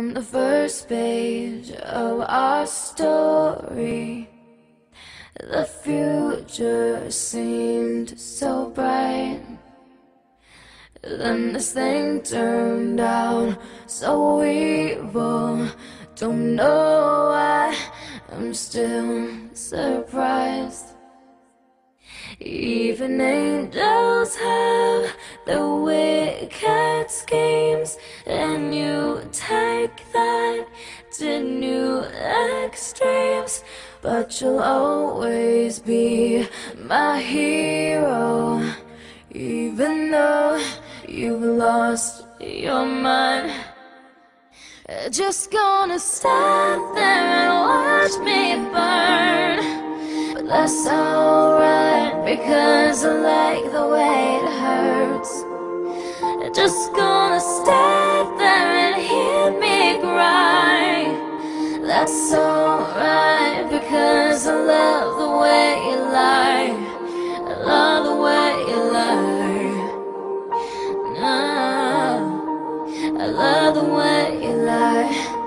on the first page of our story. The future seemed so bright. Then this thing turned out so evil. Don't know why, I'm still surprised. Even angels have their wicked schemes, and you take that to new extremes. But you'll always be my hero, even though you've lost your mind. Just gonna stand there and watch me burn. But that's alright, because I like the way it hurts. Just gonna stand there and hear me cry. That's alright, because I love the way you lie. I love the way you lie. I love the way you lie.